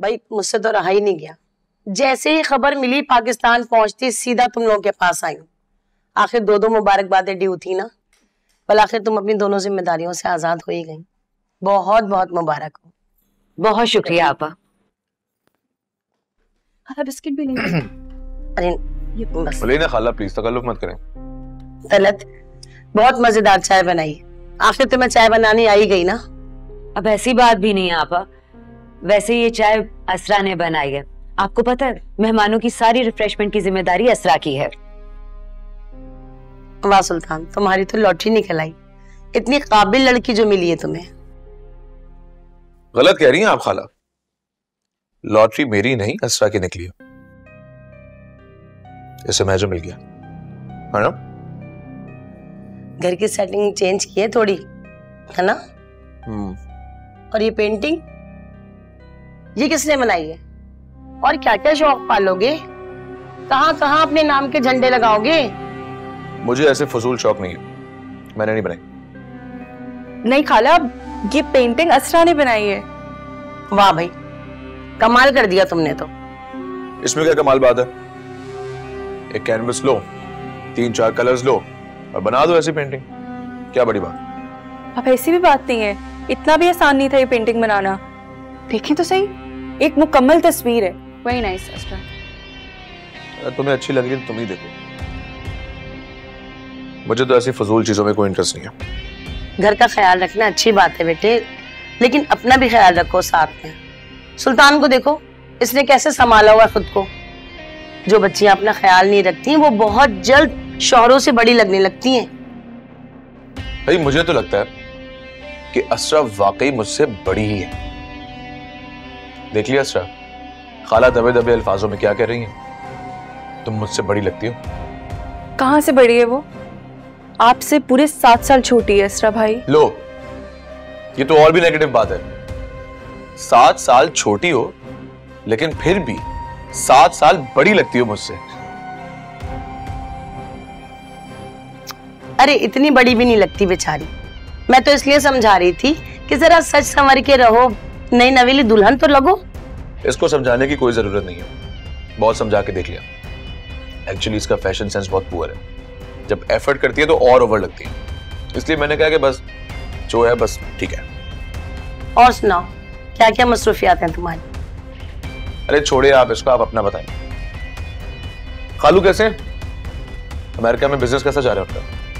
भाई मुझसे तो रहा ही नहीं गया। जैसे ही खबर मिली पाकिस्तान पहुंचती सीधा तुम लोगों के पास आई हूँ। आखिर दो दो मुबारकबादें ड्यू थी ना, पर आखिर तुम अपनी दोनों जिम्मेदारियों से आजाद हो ही गई। बहुत बहुत मुबारक हो। बहुत शुक्रिया आपा। खाला बिस्किट भी नहीं। अरे ये ना खाला प्लीज तकल्लुफ मत करें। तलत बहुत मजेदार चाय बनाई। आखिर तुम्हें चाय बनाने आई गई ना। अब ऐसी बात भी नहीं है आपा, वैसे ये चाय असरा ने बनाई है। आपको पता है मेहमानों की सारी रिफ्रेशमेंट की जिम्मेदारी असरा की है। वाह सुल्तान, तुम्हारी तो लॉटरी निकल आई, इतनी काबिल लड़की जो मिली है तुम्हें। गलत कह रही हैं आप खाला, लॉटरी मेरी नहीं असरा की निकली है। इसे मैं जो मिल गया है ना। घर की सेटिंग चेंज की है थोड़ी, है ना। और ये पेंटिंग ये किसने बनाई है? और क्या क्या शौक पालोगे, कहाँ कहाँ अपने नाम के झंडे लगाओगे? मुझे ऐसे फजूल शौक नहीं है, मैंने नहीं बनाई। नहीं खाला, ये पेंटिंग असरा ने बनाई है। वाह भाई, कमाल कर दिया तुमने तो। इसमें क्या कमाल बात है? एक कैनवस लो, 3-4 कलर्स लो और बना दो ऐसी पेंटिंग, क्या बड़ी बात? अब ऐसी भी बात नहीं है, इतना भी आसान नहीं था ये पेंटिंग बनाना। देखें तो सही, एक मुकम्मल तस्वीर है। वेरी नाइस असरा, तुम्हें अच्छी लग रही है तुम ही देखो। मुझे तो ऐसी फजूल चीजों में कोई इंटरेस्ट नहीं है। घर का ख्याल रखना अच्छी बात है बेटे, लेकिन अपना भी ख्याल रखो साथ में। सुल्तान को देखो, इसने कैसे संभाला हुआ खुद को। जो बच्चियां अपना ख्याल नहीं रखती वो बहुत जल्द शोहरों से बड़ी लगने लगती हैं। भाई मुझे तो लगता है कि असरा वाकई मुझसे बड़ी ही है। देख लिया असरा, खाला दबे दबे अल्फाजों में क्या कह रही हैं? तुम मुझसे बड़ी लगती हो। कहाँ से बड़ी है वो, आपसे पूरे 7 साल छोटी है असरा भाई। लो, ये तो और भी नेगेटिव बात है। 7 साल छोटी हो लेकिन फिर भी 7 साल बड़ी लगती हो मुझसे। अरे इतनी बड़ी भी नहीं लगती बेचारी। मैं तो इसलिए समझा रही थी कि जरा सच संवर के रहो, नई नवेली दुल्हन तो लगो। इसको समझाने की कोई जरूरत नहीं है, बहुत समझा के देख लिया। एक्चुअली इसका फैशन सेंस बहुत पुअर है, जब एफर्ट करती है तो और ओवर लगती है, इसलिए मैंने कहा कि बस जो है बस ठीक है। और सुनाओ, क्या क्या मसरूफियात हैं तुम्हारी? अरे छोड़े आप इसको, आप अपना बताएं। खालू कैसे, अमेरिका में बिजनेस कैसा जा रहा है?